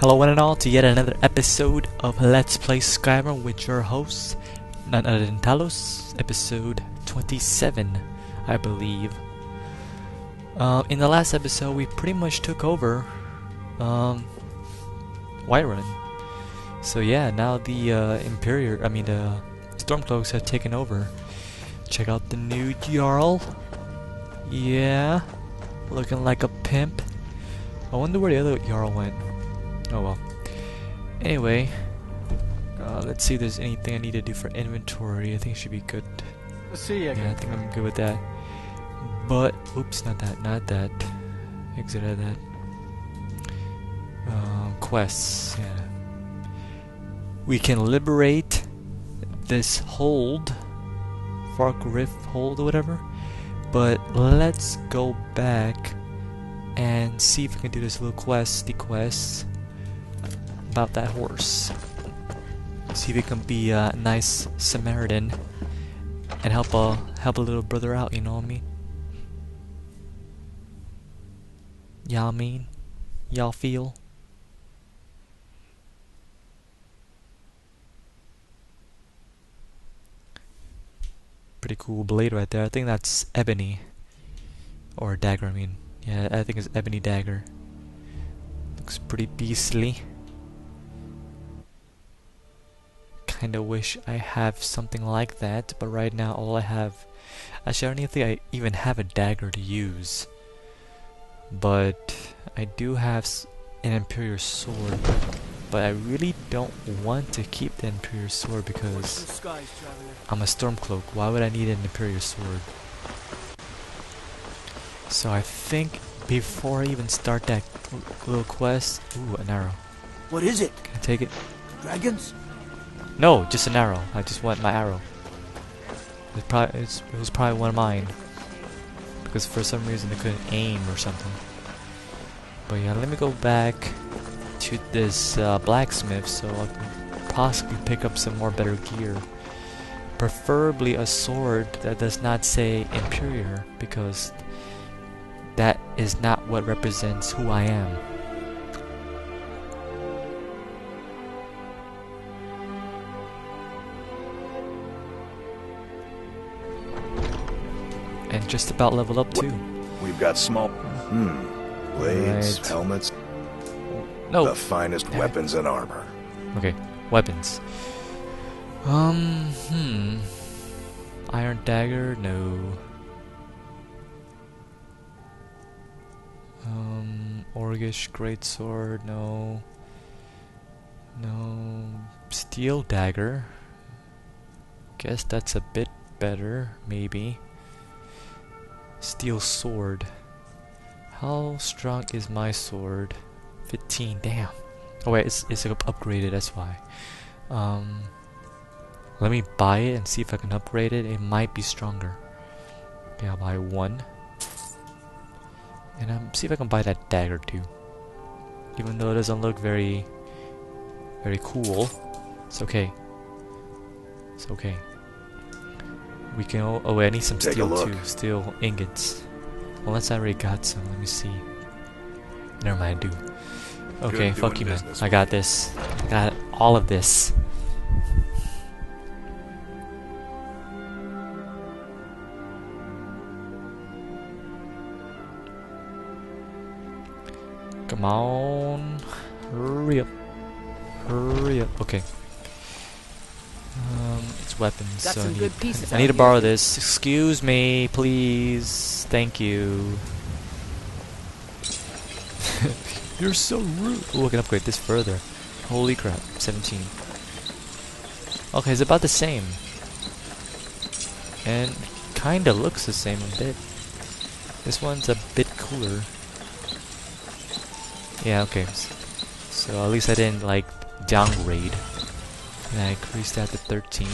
Hello one and all to yet another episode of Let's Play Skyrim with your host, NoneotherThanTalos, episode 27, I believe. In the last episode, we pretty much took over Whiterun. So yeah, now the Stormcloaks have taken over. Check out the new Jarl. Yeah, looking like a pimp. I wonder where the other Jarl went. Oh well. Anyway, let's see if there's anything I need to do for inventory. I think it should be good. Let's see. Yeah, I think I'm good with that. But oops, not that. Exit out of that. Quests. Yeah. We can liberate this hold, Fark Riff Hold or whatever. But let's go back and see if we can do this little quest. The quest about that horse. See if it can be a nice Samaritan and help a little brother out. You know what I mean? Y'all mean? Y'all feel? Pretty cool blade right there. I think that's ebony or dagger. I mean, yeah, I think it's ebony dagger. Looks pretty beastly. Kinda wish I have something like that, but right now all I have, actually I don't think I even have a dagger to use, but I do have an Imperial sword, but I really don't want to keep the Imperial sword because I'm a Stormcloak. Why would I need an Imperial sword? So I think before I even start that little quest, ooh, an arrow. What is it? Can I take it? Dragons? No, just an arrow. I just want my arrow. It was probably one of mine. Because for some reason I couldn't aim or something. But yeah, let me go back to this blacksmith so I can possibly pick up some more better gear. Preferably a sword that does not say Imperial, because that is not what represents who I am. Just about leveled up too. We've got small blades, right. Helmets. No. The finest weapons and armor. Okay, weapons. Iron dagger, no. Orcish greatsword, no. No. Steel dagger. Guess that's a bit better, maybe. Steel sword. How strong is my sword? 15. Damn. Oh wait, it's upgraded. That's why. Let me buy it and see if I can upgrade it. It might be stronger. Okay, I'll buy one. And see if I can buy that dagger too. Even though it doesn't look very, very cool, it's okay. It's okay. We can. Oh, wait, I need some steel too. Steel ingots. Unless I already got some. Let me see. Never mind, I do. Okay, fuck you, man. I got this. I got all of this. Come on. Hurry up. Hurry up. Okay. It's weapons. Got so some good pieces. I need to borrow this. Excuse me, please. Thank you. You're so rude. Oh, I can upgrade this further. Holy crap. 17. Okay, it's about the same. And kinda looks the same a bit. This one's a bit cooler. Yeah, okay. So at least I didn't, like, downgrade. And I increased that to 13.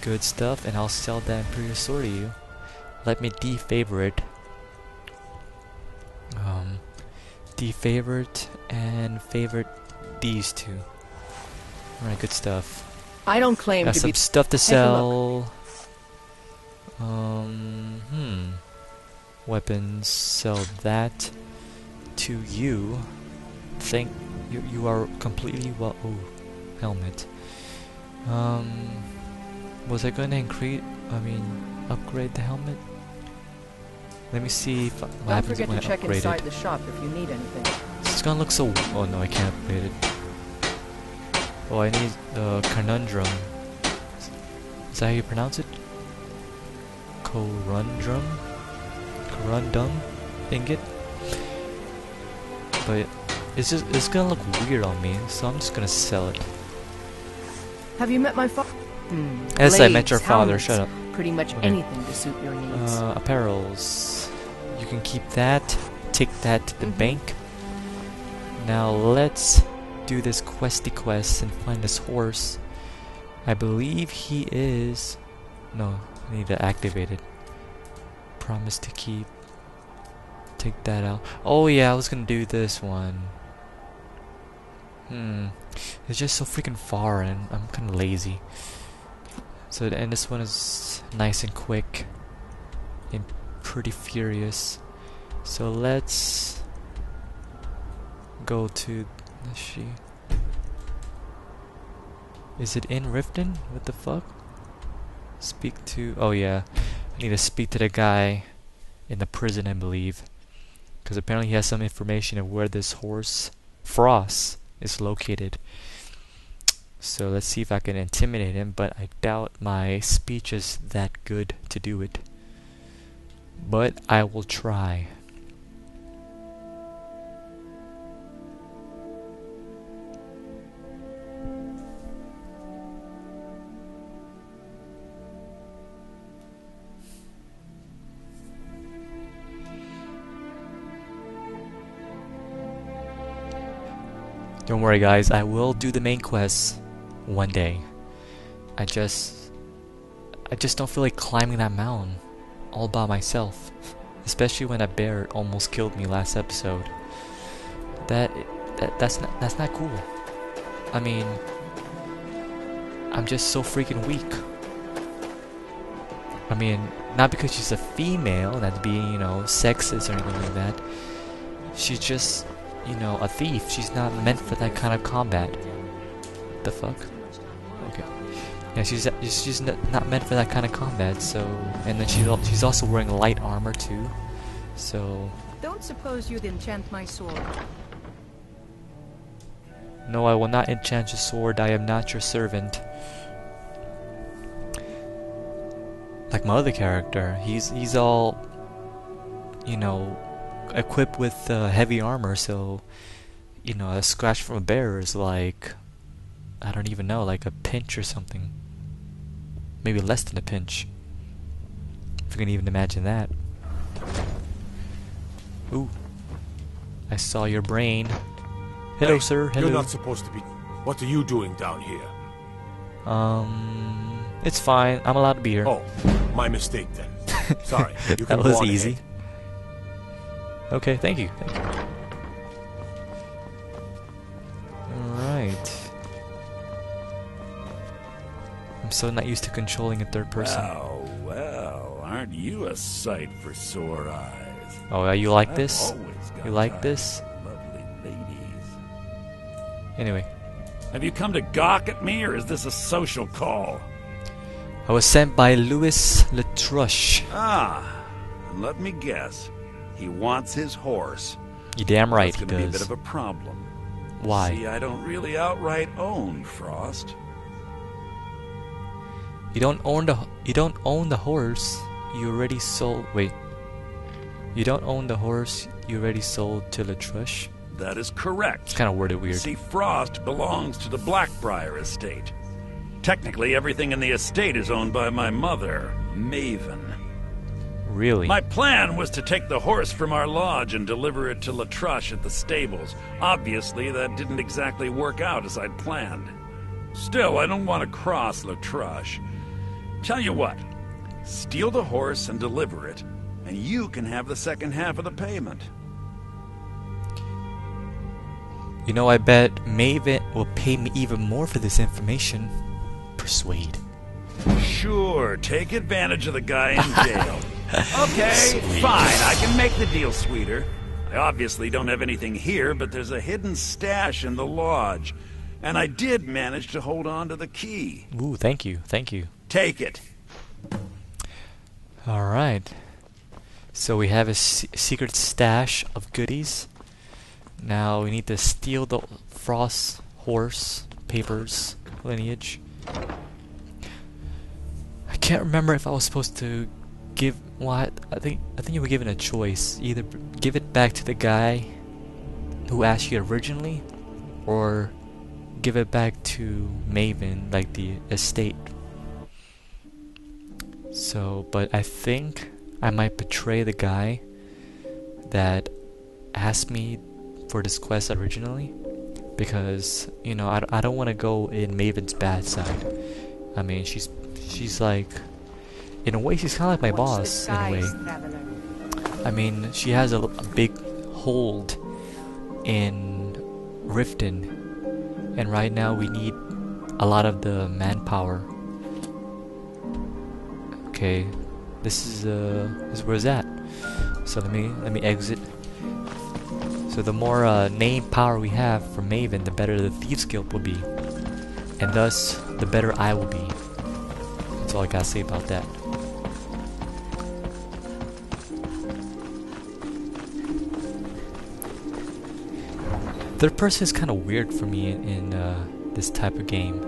Good stuff, and I'll sell that Imperial sword to you. Let me defavorite. Defavorite and favorite these two. Alright, good stuff. I don't claim to be. Got some stuff to sell. Weapons. Sell that to you. think you are completely well. Oh, helmet. Was I gonna increase? I mean, upgrade the helmet? Let me see if what happens when I upgrade it. Don't forget to check inside the shop if you need anything. It's gonna look so. Oh no, I can't upgrade it. Oh, I need corundum. Is that how you pronounce it? Corundum? Corundum ingot? But it's just, it's gonna look weird on me, so I'm just gonna sell it. Have you met my father? Yes, I met your father, shut up. Pretty much okay. Anything to suit your needs. Apparels. You can keep that. Take that to the bank. Now let's do this questy quest and find this horse. I believe he is. No, I need to activate it. Promise to keep. Take that out. Oh yeah, I was gonna do this one. It's just so freaking far, and I'm kind of lazy. So and this one is nice and quick, and pretty furious. So let's go to. Is she? Is it in Riften? What the fuck? Speak to. Oh yeah, I need to speak to the guy in the prison, I believe, because apparently he has some information of where this horse Frost is located. So let's see if I can intimidate him, but I doubt my speech is that good to do it. But I will try. Don't worry guys, I will do the main quest one day. I just don't feel like climbing that mountain all by myself. Especially when that bear almost killed me last episode. That's not cool. I mean, I'm just so freaking weak. I mean, not because she's a female, that'd be, you know, sexist or anything like that. She's just, you know, a thief. She's not meant for that kind of combat. The fuck? Okay. Yeah, she's not meant for that kind of combat. So, and then she's also wearing light armor too. So. Don't suppose you'd enchant my sword. No, I will not enchant your sword. I am not your servant. Like my other character, he's all, you know, equipped with heavy armor, so you know a scratch from a bear is like, I don't even know, like a pinch or something. Maybe less than a pinch, if you can even imagine that. Ooh, I saw your brain. Hello, hey, sir. Hello. You're not supposed to be. What are you doing down here? It's fine. I'm allowed to be here. Oh, my mistake then. Sorry. You can that was easy. Ahead. Okay, thank you. Thank you. Alright. I'm so not used to controlling in third person. Oh, well, aren't you a sight for sore eyes? Oh, you like this? You like this? Lovely ladies. Anyway. Have you come to gawk at me, or is this a social call? I was sent by Louis Letrush. Ah, let me guess. He wants his horse. You damn right he does. It's going to be a bit of a problem. Why? See, I don't really outright own Frost. You don't own the horse. You already sold. Wait. You don't own the horse. You already sold to Letrush. That is correct. It's kind of worded weird. See, Frost belongs to the Blackbriar estate. Technically, everything in the estate is owned by my mother, Maven. Really? My plan was to take the horse from our lodge and deliver it to Letrush at the stables. Obviously, that didn't exactly work out as I'd planned. Still, I don't want to cross Letrush. Tell you what, steal the horse and deliver it, and you can have the second half of the payment. You know, I bet Maven will pay me even more for this information. Persuade. Sure, take advantage of the guy in jail. Okay, sweet. Fine, I can make the deal sweeter. I obviously don't have anything here, but there's a hidden stash in the lodge. And I did manage to hold on to the key. Ooh, thank you, thank you. Take it. Alright. So we have a secret stash of goodies. Now we need to steal the Frost horse papers lineage. I can't remember if I was supposed to give what I think you were given a choice. Either give it back to the guy who asked you originally, or give it back to Maven, like the estate. So, but I think I might betray the guy that asked me for this quest originally, because you know I don't want to go in Maven's bad side. I mean, she's like, in a way, she's kind of like my boss in a way. I mean, she has a big hold in Riften, and right now we need a lot of the manpower. Okay, this is where it's at. So let me exit. So the more name power we have for Maven, the better the Thieves Guild will be, and thus the better I will be. That's all I gotta say about that. Third person is kind of weird for me in this type of game.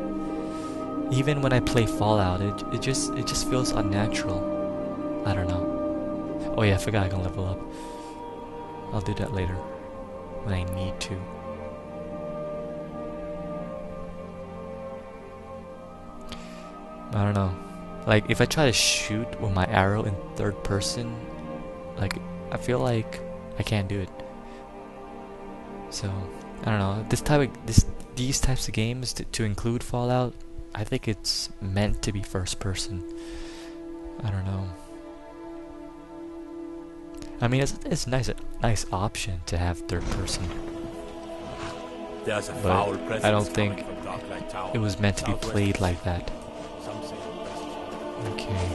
Even when I play Fallout, it just feels unnatural. I don't know. Oh yeah, I forgot I can level up. I'll do that later. When I need to. I don't know. Like, if I try to shoot with my arrow in third person, like, I feel like I can't do it. So, I don't know. These types of games, to include Fallout, I think it's meant to be first person. I don't know. I mean, it's a nice option to have third person. There's a foul presence. I don't think it was meant to be played like that. Okay.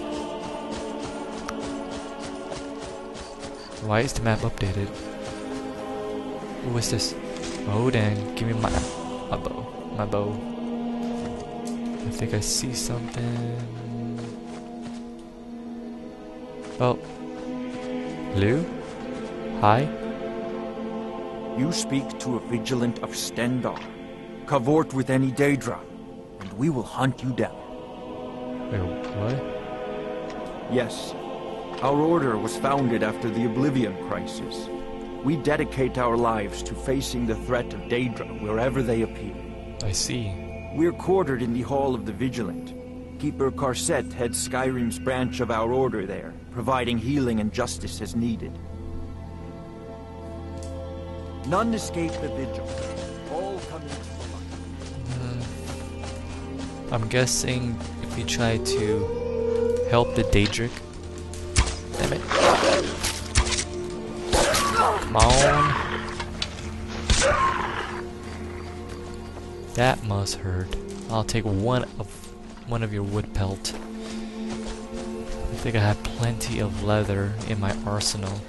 Why is the map updated? What's this? Oh dang! Give me my bow. My bow. I think I see something. Oh. Lou? Hi? You speak to a vigilant of Stendar, cavort with any Daedra, and we will hunt you down. Wait, what? Yes. Our order was founded after the Oblivion Crisis. We dedicate our lives to facing the threat of Daedra wherever they appear. I see. We're quartered in the Hall of the Vigilant. Keeper Carset heads Skyrim's branch of our order there, providing healing and justice as needed. None escape the vigil. All come into the light. I'm guessing if you try to help the Daedric... Damn it. Come on. That must hurt. I'll take one of your wood pelt. I think I have plenty of leather in my arsenal.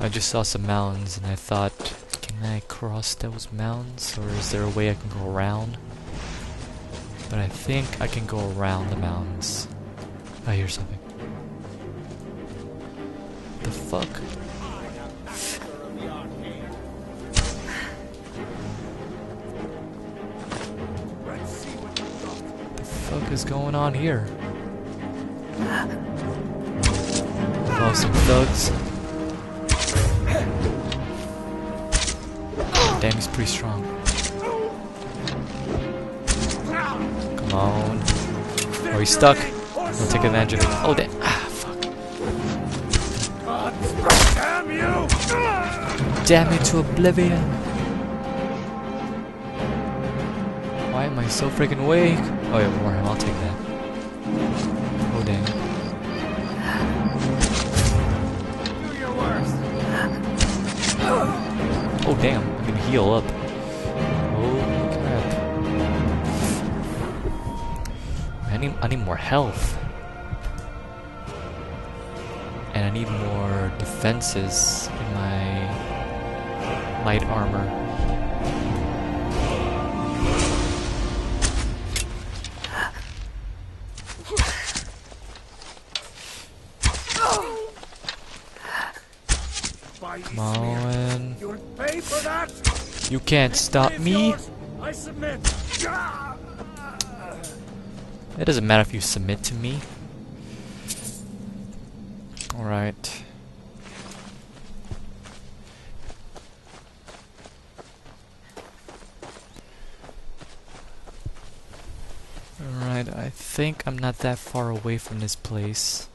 I just saw some mountains and I thought, can I cross those mountains, or is there a way I can go around? But I think I can go around the mountains. I hear something. The fuck? Is going on here? Oh, some thugs. Damn, he's pretty strong. Come on. Oh, he's stuck. Don't take advantage of it. Oh, damn. Ah, fuck. Damn you to oblivion. Why am I so freaking awake? Oh yeah, Warham, I'll take that. Oh dang. Do your worst. Oh damn, I can heal up. Holy crap. Many I need more health. And I need more defenses in my light armor. Come on. You would pay for that. You can't stop me. I submit. It doesn't matter if you submit to me. Alright. Alright, I think I'm not that far away from this place.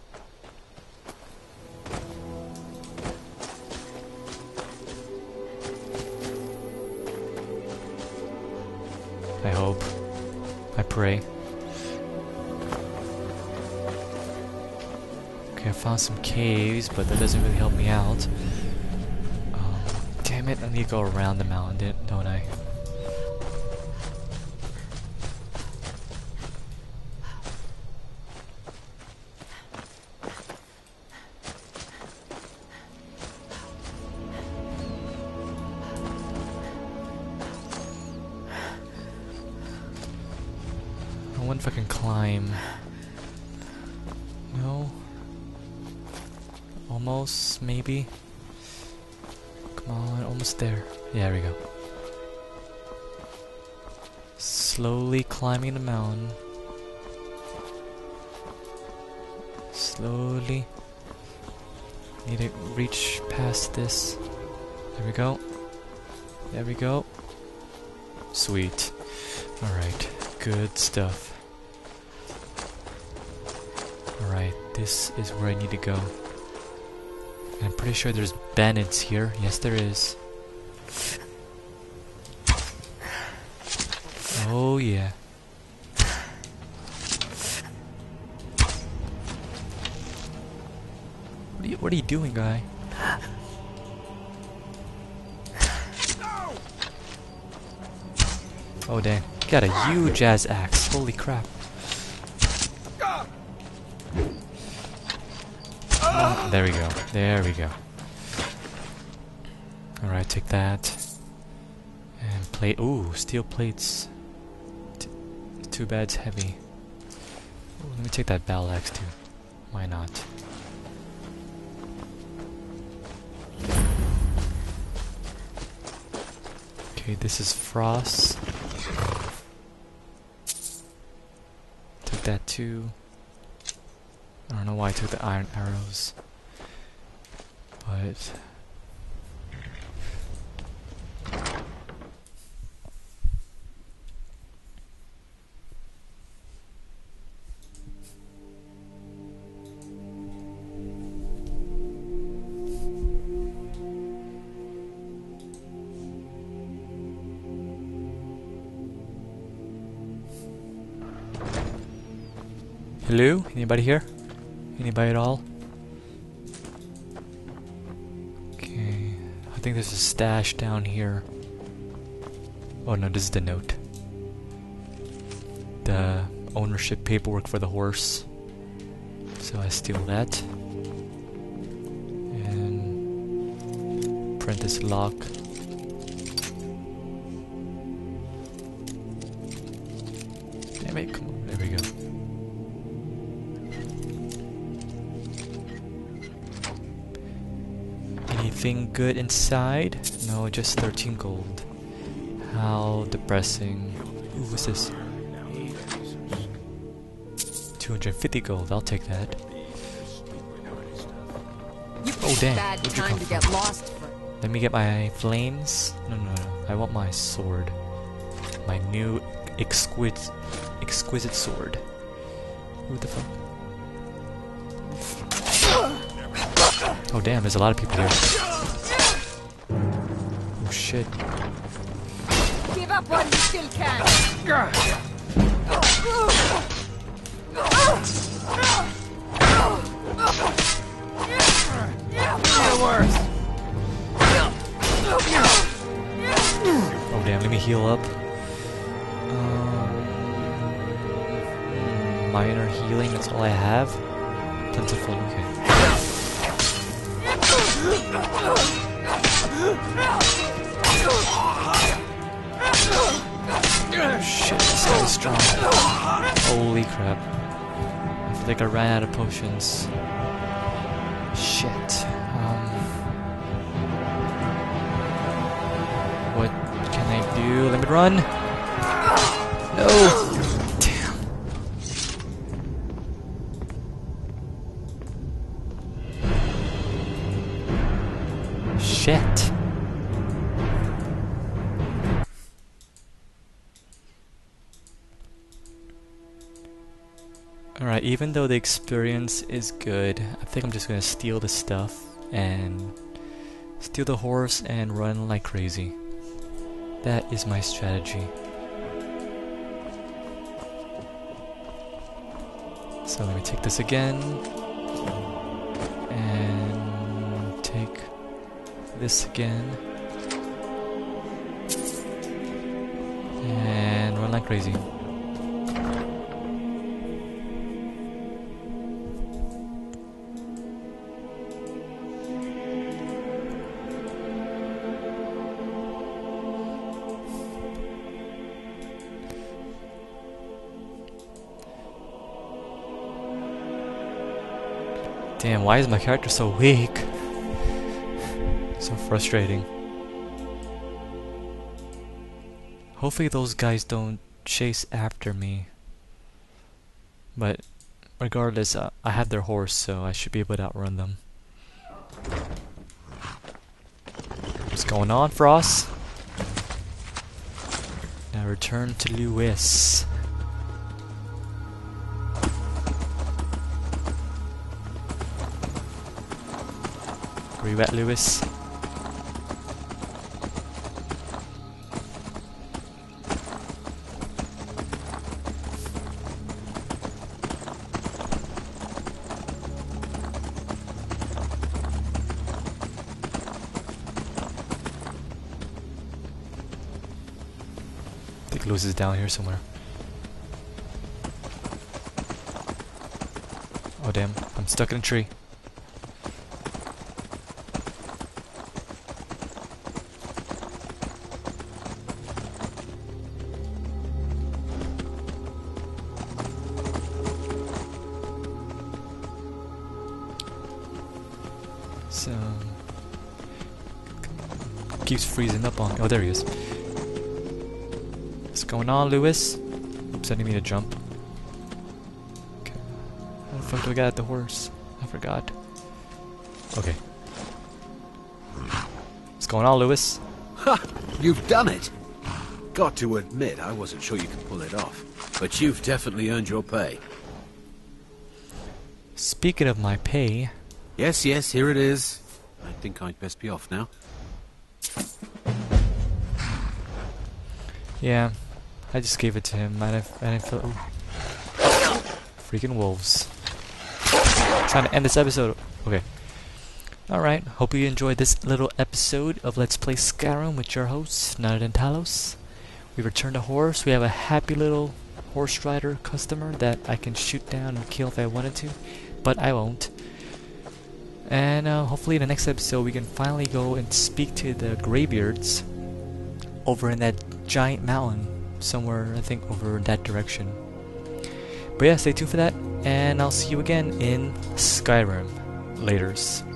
I hope. I pray. I found some caves, but that doesn't really help me out. Damn it, I need to go around the mountain, don't I? I wonder if I can climb. No? Almost, maybe. Come on, almost there. Yeah, there we go. Slowly climbing the mountain. Slowly. Need to reach past this. There we go. There we go. Sweet. Alright, good stuff. Alright, this is where I need to go. I'm pretty sure there's bandits here. Yes, there is. Oh, yeah. What are you doing, guy? Oh, dang. Got a huge ass axe. Holy crap. There we go. There we go. Alright, take that. And plate. Ooh, steel plates. Too bad it's heavy. Ooh, let me take that battle axe too. Why not? Okay, this is Frost. Took that too. I don't know why I took the iron arrows. But hello? Anybody here? Anybody at all? Okay, I think there's a stash down here. Oh no, this is the note. The ownership paperwork for the horse. So I steal that. And print this lock. Damn it, come on, there we go. Anything good inside? No, just 13 gold. How depressing. Ooh, what's this? 250 gold, I'll take that. Oh damn, where'd you come from? Let me get my flames. No, no, no, I want my sword. My new exquisite sword. What the fuck? Oh damn, there's a lot of people here. Oh shit. Give up while you still can. Oh damn, let me heal up. minor healing, that's all I have. Tentacle, okay. Shit, this guy is strong. Holy crap. I feel like I ran out of potions. Shit. What can I do? Limit run? No! Damn. Shit. Alright, even though the experience is good, I think I'm just gonna steal the stuff and steal the horse and run like crazy. That is my strategy. So let me take this again, and take this again, and run like crazy. Damn, why is my character so weak? So frustrating. Hopefully those guys don't chase after me. But regardless, I have their horse, so I should be able to outrun them. What's going on, Frost? Now return to Louis. Are you at Louis? I think Louis is down here somewhere. Oh damn, I'm stuck in a tree. Keeps freezing up on me. Oh, there he is. What's going on, Louis? Sending me to jump. Okay. How the fuck do I get at the horse? I forgot. Okay. What's going on, Louis? Ha! You've done it! Got to admit, I wasn't sure you could pull it off. But you've definitely earned your pay. Speaking of my pay... Yes, yes, here it is. I think I'd best be off now. Yeah, I just gave it to him, and I felt freaking wolves. Time to end this episode. Okay. Alright, hope you enjoyed this little episode of Let's Play Skyrim with your host, NoneotherThanTalos. We returned a horse. We have a happy little horse rider customer that I can shoot down and kill if I wanted to, but I won't. And hopefully in the next episode we can finally go and speak to the Greybeards over in that giant mountain somewhere, I think over that direction. But yeah, stay tuned for that, and I'll see you again in Skyrim. Laters.